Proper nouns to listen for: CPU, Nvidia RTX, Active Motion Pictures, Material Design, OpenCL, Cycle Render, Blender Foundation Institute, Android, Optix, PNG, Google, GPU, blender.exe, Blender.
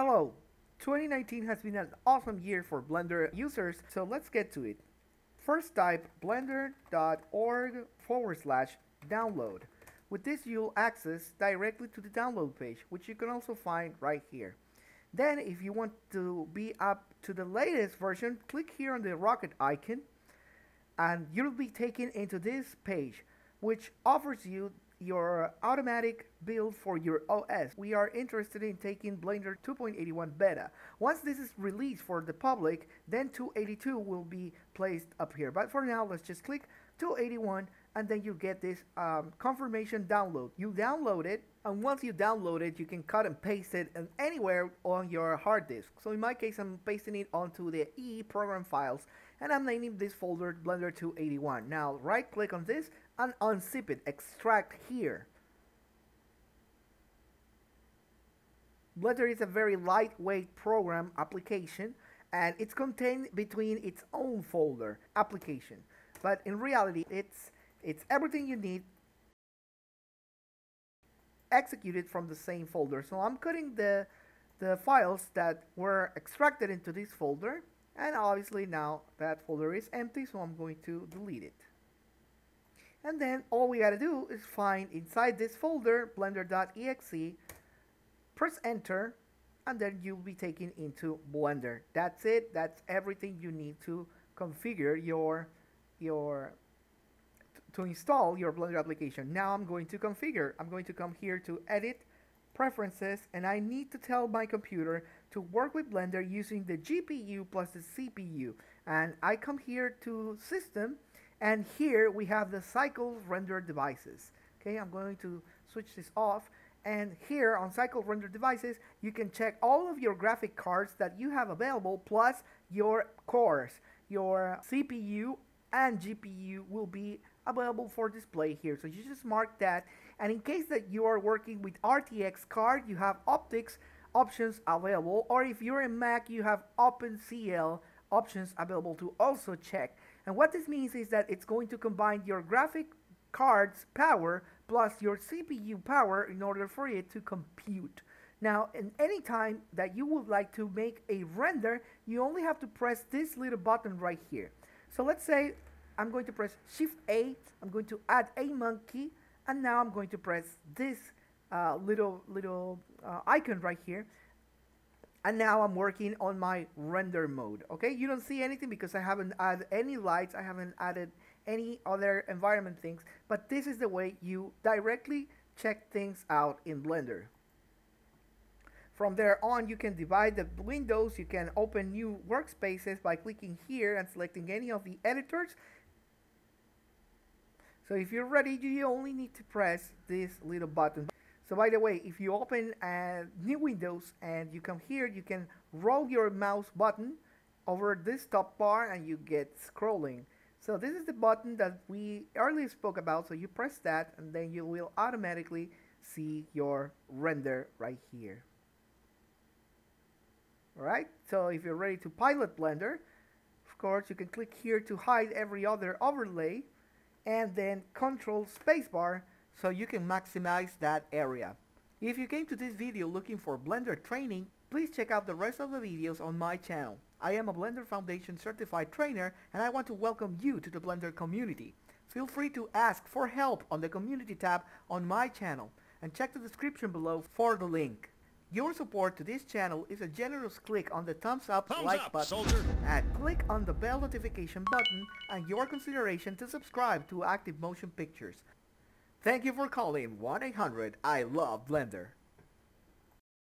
Hello! 2019 has been an awesome year for Blender users, so let's get to it. First, type blender.org/download. With this, you'll access directly to the download page, which you can also find right here. Then, if you want to be up to the latest version, click here on the rocket icon, and you'll be taken into this page, which offers you your automatic build for your OS. We are interested in taking Blender 2.81 beta. Once this is released for the public, then 2.82 will be placed up here. But for now, let's just click 2.81, and then you get this confirmation download. You download it, and once you download it, you can cut and paste it anywhere on your hard disk. So in my case, I'm pasting it onto the E program files, and I'm naming this folder Blender 2.81. Now, right click on this and unzip it, extract here. Blender is a very lightweight program application, and it's contained between its own folder application. But in reality, it's everything you need executed from the same folder. So I'm cutting the files that were extracted into this folder, and obviously now that folder is empty, so I'm going to delete it. And then all we got to do is find inside this folder blender.exe, press enter, and then you'll be taken into Blender. That's it. That's everything you need to configure to install your Blender application. Now I'm going to configure. I'm going to come here to edit, preferences, and I need to tell my computer to work with Blender using the GPU plus the CPU. And I come here to system, and here we have the cycle render devices. Okay, I'm going to switch this off, and here on cycle render devices you can check all of your graphic cards that you have available, plus your cores. Your CPU and GPU will be available for display here, so you just mark that. And in case that you are working with RTX card, you have Optix options available, or if you're a Mac, you have OpenCL options available to also check. And what this means is that it's going to combine your graphic card's power plus your CPU power in order for it to compute. Now, in any time that you would like to make a render, you only have to press this little button right here. So let's say I'm going to press Shift A, I'm going to add a monkey, and now I'm going to press this little icon right here. And now I'm working on my render mode. Okay, you don't see anything because I haven't added any lights, I haven't added any other environment things, but this is the way you directly check things out in Blender. From there on, you can divide the windows, you can open new workspaces by clicking here and selecting any of the editors. So if you're ready, you only need to press this little button. So by the way, if you open new windows and you come here, you can roll your mouse button over this top bar and you get scrolling. So this is the button that we earlier spoke about, so you press that and then you will automatically see your render right here. Alright, so if you're ready to pilot Blender, of course you can click here to hide every other overlay and then Control Spacebar, so you can maximize that area. If you came to this video looking for Blender training, please check out the rest of the videos on my channel. I am a Blender Foundation certified trainer, and I want to welcome you to the Blender community. Feel free to ask for help on the community tab on my channel, and check the description below for the link. Your support to this channel is a generous click on the thumbs up, like button, soldier, and click on the bell notification button, and your consideration to subscribe to Active Motion Pictures. Thank you for calling 1-800-I-LOVE-BLENDER.